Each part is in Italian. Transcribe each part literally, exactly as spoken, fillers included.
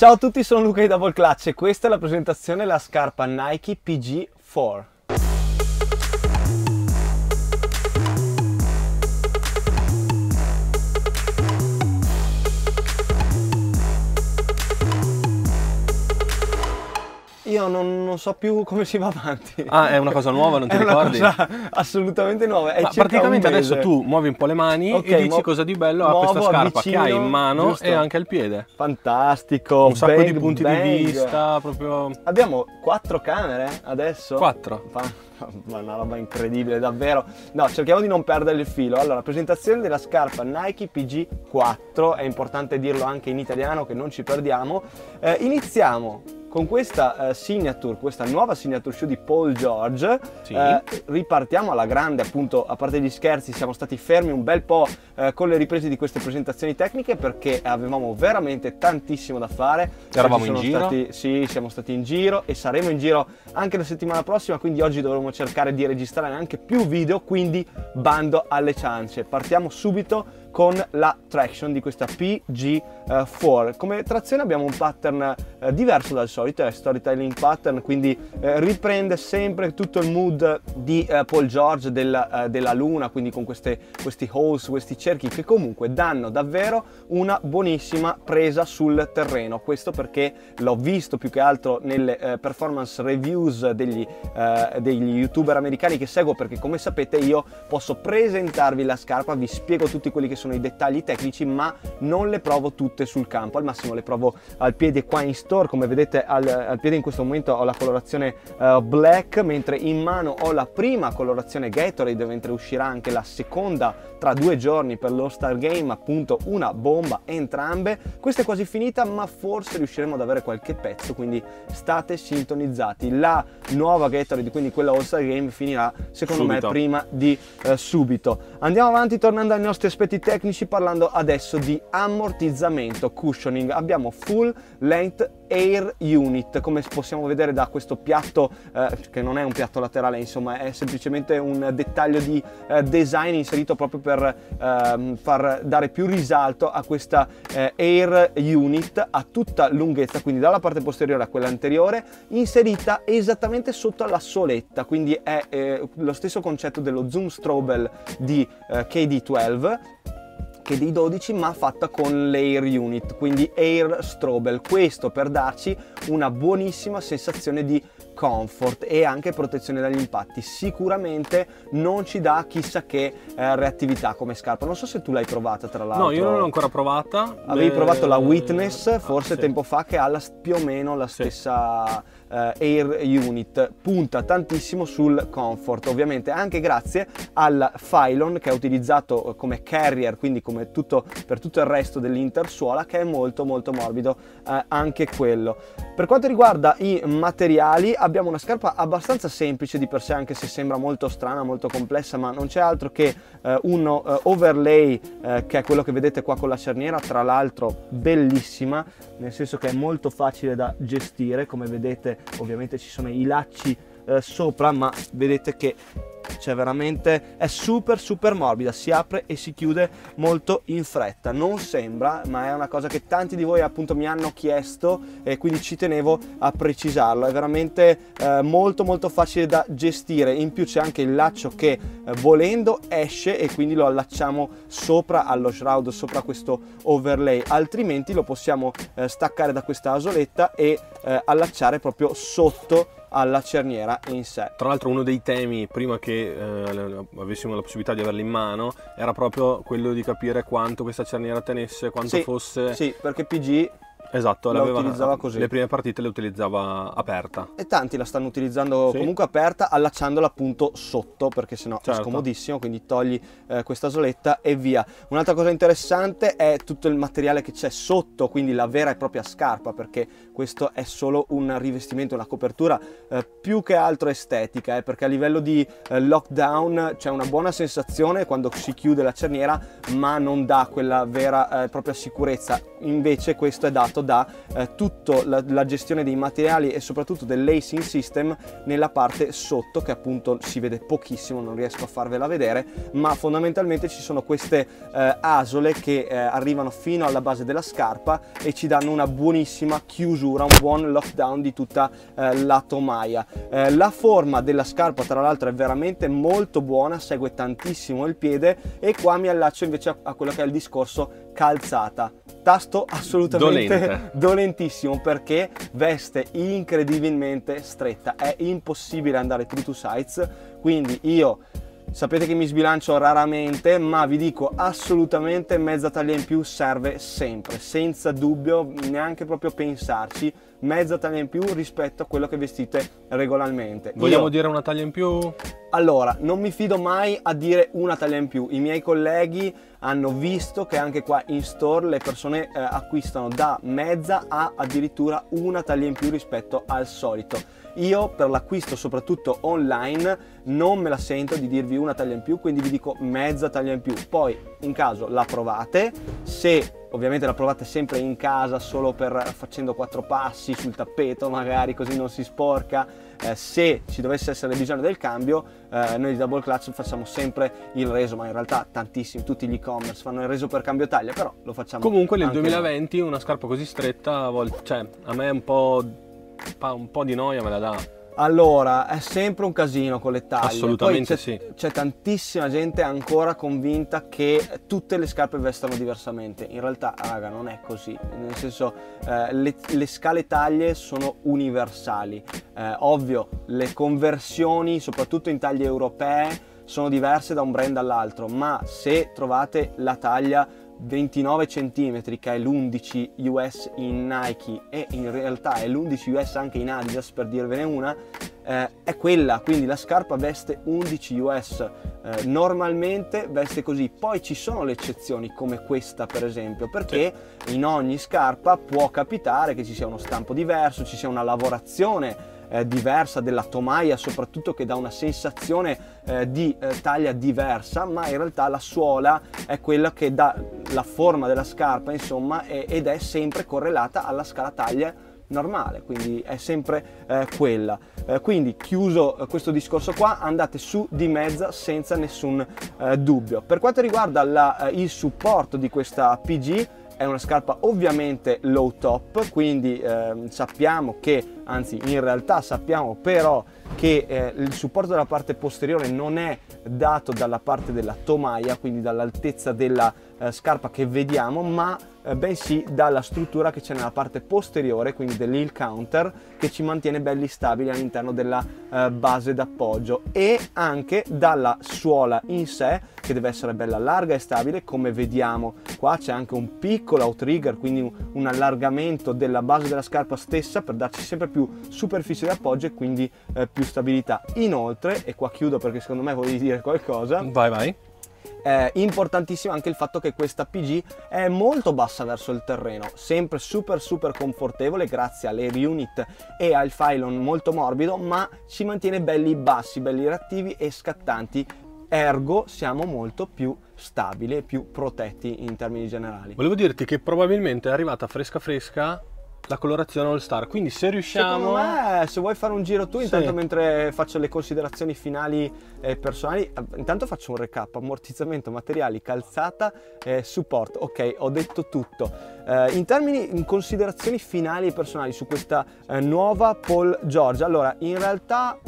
Ciao a tutti, sono Luca di Double Clutch e questa è la presentazione della scarpa Nike P G quattro. Io non, non so più come si va avanti. Ah, è una cosa nuova, non ti è ricordi? Una cosa assolutamente nuova. È Ma praticamente adesso tu muovi un po' le mani, okay, e dici cosa di bello ha questa scarpa, avvicino, che hai in mano, giusto, e anche al piede. Fantastico. Un sacco bang, di punti bang. di vista. Proprio. Abbiamo quattro camere adesso. Quattro. Ma una roba incredibile, davvero. No, cerchiamo di non perdere il filo. Allora, presentazione della scarpa Nike P G quattro. È importante dirlo anche in italiano, che non ci perdiamo. Eh, iniziamo con questa eh, signature, questa nuova signature shoe di Paul George. Sì. Eh, ripartiamo alla grande, appunto, a parte gli scherzi, siamo stati fermi un bel po' eh, con le riprese di queste presentazioni tecniche perché avevamo veramente tantissimo da fare. Eravamo in giro? Stati, sì, siamo stati in giro e saremo in giro anche la settimana prossima, quindi oggi dovremo cercare di registrare anche più video, quindi bando alle ciance. Partiamo subito con la traction di questa P G quattro. Come trazione abbiamo un pattern eh, diverso dal solito, è storytelling pattern, quindi eh, riprende sempre tutto il mood di eh, Paul George della, eh, della luna, quindi con queste, questi holes, questi cerchi che comunque danno davvero una buonissima presa sul terreno. Questo perché l'ho visto più che altro nelle eh, performance reviews degli, eh, degli youtuber americani che seguo, perché come sapete io posso presentarvi la scarpa, vi spiego tutti quelli che sono i dettagli tecnici, ma non le provo tutte sul campo, al massimo le provo al piede qua in store. Come vedete al, al piede in questo momento ho la colorazione uh, black, mentre in mano ho la prima colorazione Gatorade, mentre uscirà anche la seconda tra due giorni per l'All Star Game, appunto una bomba entrambe. Questa è quasi finita, ma forse riusciremo ad avere qualche pezzo, quindi state sintonizzati. La nuova Gatorade, quindi quella All Star Game, finirà secondo subito. me prima di uh, subito. Andiamo avanti, tornando ai nostri aspetti tecnici, parlando adesso di ammortizzamento, cushioning. Abbiamo full length air unit, come possiamo vedere da questo piatto eh, che non è un piatto laterale, insomma è semplicemente un dettaglio di eh, design inserito proprio per eh, far dare più risalto a questa eh, air unit a tutta lunghezza, quindi dalla parte posteriore a quella anteriore, inserita esattamente sotto alla soletta, quindi è eh, lo stesso concetto dello zoom strobel di eh, K D dodici, dei dodici, ma fatta con l'air unit, quindi air strobel. Questo per darci una buonissima sensazione di comfort e anche protezione dagli impatti. Sicuramente non ci dà chissà che eh, reattività come scarpa. Non so se tu l'hai provata, tra l'altro. No, io non l'ho ancora provata. Avevi Beh... provato la Witness forse ah, sì. tempo fa, che ha la, più o meno la stessa sì. Uh, air unit, punta tantissimo sul comfort, ovviamente anche grazie al Phylon che è utilizzato come carrier, quindi come tutto, per tutto il resto dell'intersuola, che è molto molto morbido uh, anche quello. Per quanto riguarda i materiali, abbiamo una scarpa abbastanza semplice di per sé, anche se sembra molto strana, molto complessa, ma non c'è altro che uh, uno uh, overlay uh, che è quello che vedete qua con la cerniera, tra l'altro bellissima, nel senso che è molto facile da gestire. Come vedete ovviamente ci sono i lacci eh, sopra, ma vedete che c'è veramente, è super super morbida, si apre e si chiude molto in fretta. Non sembra, ma è una cosa che tanti di voi appunto mi hanno chiesto e quindi ci tenevo a precisarlo. È veramente eh, molto molto facile da gestire. In più c'è anche il laccio che eh, volendo esce e quindi lo allacciamo sopra allo shroud, sopra questo overlay, altrimenti lo possiamo eh, staccare da questa asoletta e eh, allacciare proprio sotto alla cerniera in sé. Tra l'altro uno dei temi, prima che eh, avessimo la possibilità di averla in mano, era proprio quello di capire quanto questa cerniera tenesse, quanto sì, fosse... Sì, perché P G... Esatto, la utilizzava così. Le prime partite le utilizzava aperta. E tanti la stanno utilizzando sì. comunque aperta, allacciandola appunto sotto, perché sennò certo. è scomodissimo, quindi togli eh, questa soletta e via. Un'altra cosa interessante è tutto il materiale che c'è sotto, quindi la vera e propria scarpa, perché questo è solo un rivestimento, una copertura eh, più che altro estetica, eh, perché a livello di eh, lockdown c'è una buona sensazione quando si chiude la cerniera, ma non dà quella vera e eh, propria sicurezza. Invece questo è dato fatto da eh, tutta la, la gestione dei materiali e soprattutto del lacing system nella parte sotto, che appunto si vede pochissimo, non riesco a farvela vedere, ma fondamentalmente ci sono queste eh, asole che eh, arrivano fino alla base della scarpa e ci danno una buonissima chiusura, un buon lockdown di tutta eh, la tomaia. Eh, la forma della scarpa tra l'altro è veramente molto buona, segue tantissimo il piede, e qua mi allaccio invece a, a quello che è il discorso calzata. Tasto assolutamente dolente, dolentissimo, perché veste incredibilmente stretta, è impossibile andare true to size, quindi io sapete che mi sbilancio raramente, ma vi dico assolutamente mezza taglia in più serve sempre, senza dubbio, neanche proprio pensarci, mezza taglia in più rispetto a quello che vestite regolarmente. Vogliamo io, dire una taglia in più? Allora, non mi fido mai a dire una taglia in più. I miei colleghi hanno visto che anche qua in store le persone eh, acquistano da mezza a addirittura una taglia in più rispetto al solito. Io per l'acquisto soprattutto online non me la sento di dirvi una taglia in più, quindi vi dico mezza taglia in più. Poi in caso la provate, se ovviamente la provate sempre in casa, solo per facendo quattro passi sul tappeto magari, così non si sporca. Eh, se ci dovesse essere bisogno del cambio, eh, noi di Double Clutch facciamo sempre il reso, ma in realtà tantissimi, tutti gli e-commerce fanno il reso per cambio taglia, però lo facciamo. Comunque nel duemilaventi una scarpa così stretta a volte, cioè a me un po', un po' di noia me la dà. Allora, è sempre un casino con le taglie. Assolutamente sì. C'è tantissima gente ancora convinta che tutte le scarpe vestano diversamente. In realtà, raga, non è così. Nel senso, eh, le, le scale taglie sono universali. Eh, ovvio, le conversioni, soprattutto in taglie europee, sono diverse da un brand all'altro, ma se trovate la taglia ventinove centimetri, che è l'undici U S in Nike e in realtà è l'undici U S anche in Adidas, per dirvene una, eh, è quella, quindi la scarpa veste undici U S, eh, normalmente veste così. Poi ci sono le eccezioni come questa per esempio, perché in ogni scarpa può capitare che ci sia uno stampo diverso, ci sia una lavorazione Eh, diversa della tomaia soprattutto, che dà una sensazione eh, di eh, taglia diversa, ma in realtà la suola è quella che dà la forma della scarpa, insomma, e, ed è sempre correlata alla scala taglia normale, quindi è sempre eh, quella. Eh, quindi chiuso eh, questo discorso qua, andate su di mezza senza nessun eh, dubbio. Per quanto riguarda la, eh, il supporto di questa P G, è una scarpa ovviamente low top, quindi eh, sappiamo che, anzi in realtà sappiamo però che eh, il supporto della parte posteriore non è dato dalla parte della tomaia, quindi dall'altezza della eh, scarpa che vediamo, ma eh, bensì dalla struttura che c'è nella parte posteriore, quindi dell'heel counter, che ci mantiene belli stabili all'interno della eh, base d'appoggio, e anche dalla suola in sé, che deve essere bella larga e stabile. Come vediamo qua c'è anche un piccolo outrigger, quindi un, un allargamento della base della scarpa stessa per darci sempre più superficie di appoggio e quindi eh, più stabilità. Inoltre, e qua chiudo perché secondo me volevi dire qualcosa, vai vai. È importantissimo anche il fatto che questa P G è molto bassa verso il terreno, sempre super super confortevole grazie alle unit e al Phylon molto morbido, ma ci mantiene belli bassi, belli reattivi e scattanti, ergo siamo molto più stabili e più protetti in termini generali. Volevo dirti che probabilmente è arrivata fresca fresca la colorazione All Star, quindi se riusciamo, me, se vuoi fare un giro tu, sì, intanto mentre faccio le considerazioni finali eh, personali, intanto faccio un recap: ammortizzamento, materiali, calzata, eh, supporto. Ok, ho detto tutto. Eh, in termini in considerazioni finali e personali su questa eh, nuova Paul George, allora in realtà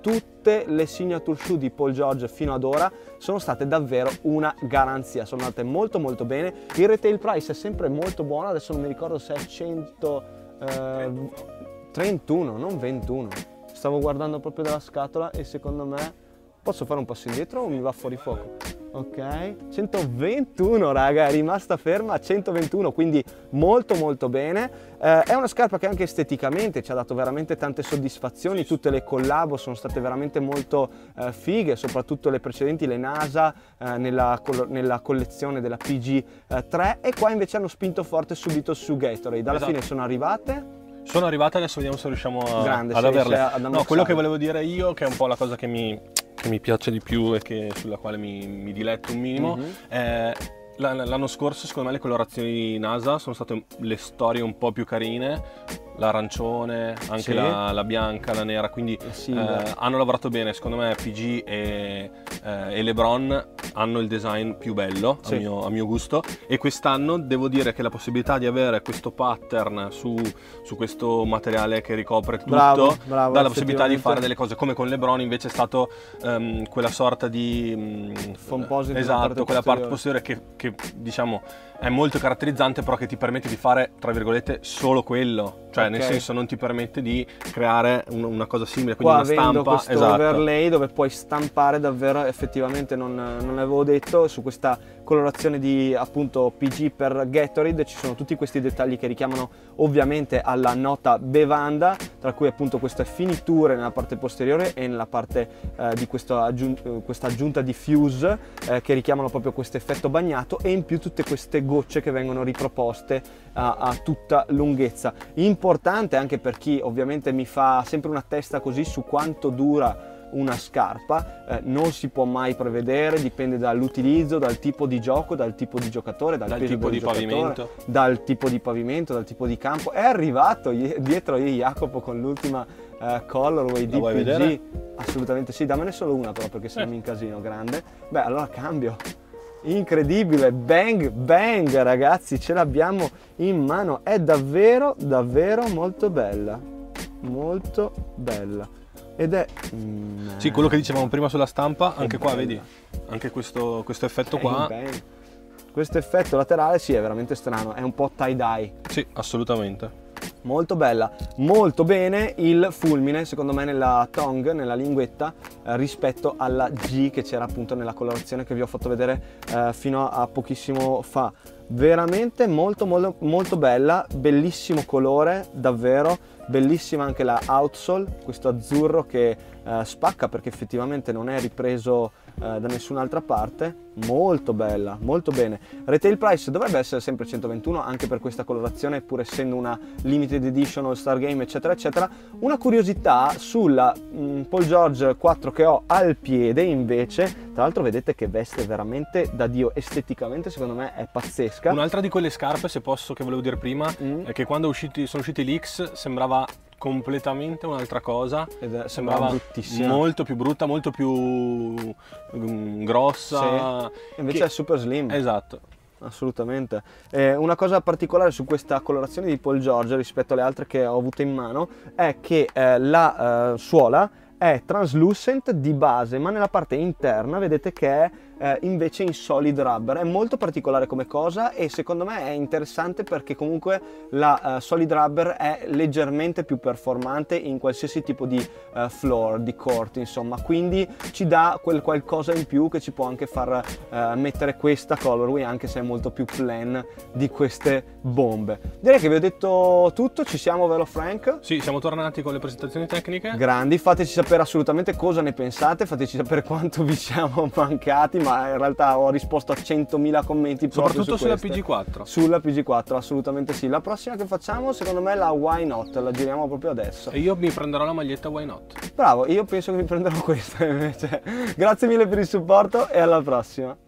tutte le signature shoe di Paul George fino ad ora sono state davvero una garanzia, sono andate molto molto bene, il retail price è sempre molto buono, adesso non mi ricordo se è centotrentuno, non ventuno, stavo guardando proprio dalla scatola e secondo me, posso fare un passo indietro o mi va fuori fuoco? Ok, centoventuno raga, è rimasta ferma a centoventuno, quindi molto molto bene. Eh, è una scarpa che anche esteticamente ci ha dato veramente tante soddisfazioni, tutte le collab sono state veramente molto eh, fighe, soprattutto le precedenti, le NASA eh, nella, nella collezione della P G tre, e qua invece hanno spinto forte subito su Gatorade, alla esatto. fine sono arrivate. Sono arrivate, adesso vediamo se riusciamo a, Grande, ad averle. Ad no, quello che volevo dire io, che è un po' la cosa che mi... che mi piace di più e che, sulla quale mi, mi diletto un minimo, mm-hmm. eh, L'anno scorso secondo me le colorazioni NASA sono state le storie un po' più carine, l'arancione, anche sì. la, la bianca, la nera, quindi sì, eh, hanno lavorato bene, secondo me P G e, eh, e Lebron hanno il design più bello, sì. a, mio, a mio gusto, e quest'anno devo dire che la possibilità di avere questo pattern su, su questo materiale che ricopre tutto bravo, bravo, dà la possibilità di fare delle cose, come con Lebron invece è stato um, quella sorta di... Um, Composite esatto, parte quella parte posteriore che... che diciamo è molto caratterizzante, però che ti permette di fare tra virgolette solo quello, cioè okay. nel senso non ti permette di creare un, una cosa simile, quindi qua una stampa questo esatto. overlay dove puoi stampare davvero effettivamente, non, non l'avevo detto, su questa colorazione di appunto P G per Gatorade ci sono tutti questi dettagli che richiamano ovviamente alla nota bevanda, tra cui appunto queste finiture nella parte posteriore e nella parte eh, di questo aggiun questa aggiunta di fuse eh, che richiamano proprio questo effetto bagnato, e in più tutte queste gocce che vengono riproposte a, a tutta lunghezza. Importante anche per chi ovviamente mi fa sempre una testa così su quanto dura una scarpa, eh, non si può mai prevedere, dipende dall'utilizzo, dal tipo di gioco, dal tipo di giocatore, dal, dal tipo di pavimento, dal tipo di pavimento, dal tipo di campo. È arrivato dietro io Jacopo con l'ultima Uh, colorway di P G, assolutamente sì, dammene solo una però perché se eh. mi incasino grande. Beh, allora cambio, incredibile, bang bang ragazzi, ce l'abbiamo in mano, è davvero davvero molto bella, molto bella, ed è mm, sì, quello che dicevamo prima sulla stampa, anche qua bella. Vedi, anche questo, questo effetto bang, qua bang. Questo effetto laterale sì, è veramente strano, è un po' tie dye, sì, assolutamente. Molto bella, molto bene il fulmine secondo me nella tongue, nella linguetta, eh, rispetto alla G che c'era appunto nella colorazione che vi ho fatto vedere eh, fino a pochissimo fa. Veramente molto molto molto bella, bellissimo colore davvero, bellissima anche la outsole, questo azzurro che eh, spacca perché effettivamente non è ripreso eh, da nessun'altra parte. Molto bella, molto bene. Retail price dovrebbe essere sempre centoventuno anche per questa colorazione, pur essendo una limited edition All Star Game eccetera eccetera. Una curiosità sulla mh, Paul George quattro che ho al piede invece, tra l'altro vedete che veste veramente da dio, esteticamente secondo me è pazzesca. Un'altra di quelle scarpe, se posso, che volevo dire prima mm. è che quando usciti, sono usciti l'X sembrava completamente un'altra cosa, ed sembrava molto più brutta, molto più um, grossa, sì. invece che... è super slim, esatto, assolutamente. Eh, una cosa particolare su questa colorazione di Paul George rispetto alle altre che ho avuto in mano è che eh, la eh, suola è translucent di base, ma nella parte interna vedete che è eh, invece in solid rubber. È molto particolare come cosa e secondo me è interessante perché comunque la uh, solid rubber è leggermente più performante in qualsiasi tipo di uh, floor, di court insomma, quindi ci dà quel qualcosa in più che ci può anche far uh, mettere questa colorway, anche se è molto più plain di queste bombe. Direi che vi ho detto tutto, ci siamo, vero Frank? Sì, siamo tornati con le presentazioni tecniche grandi, fateci sapere assolutamente cosa ne pensate, fateci sapere quanto vi siamo mancati, ma in realtà ho risposto a centomila commenti proprio soprattutto su sulla P G quattro, sulla P G quattro assolutamente sì. La prossima che facciamo secondo me è la Why Not, la giriamo proprio adesso e io mi prenderò la maglietta Why Not. Bravo, io penso che mi prenderò questa invece. Grazie mille per il supporto e alla prossima.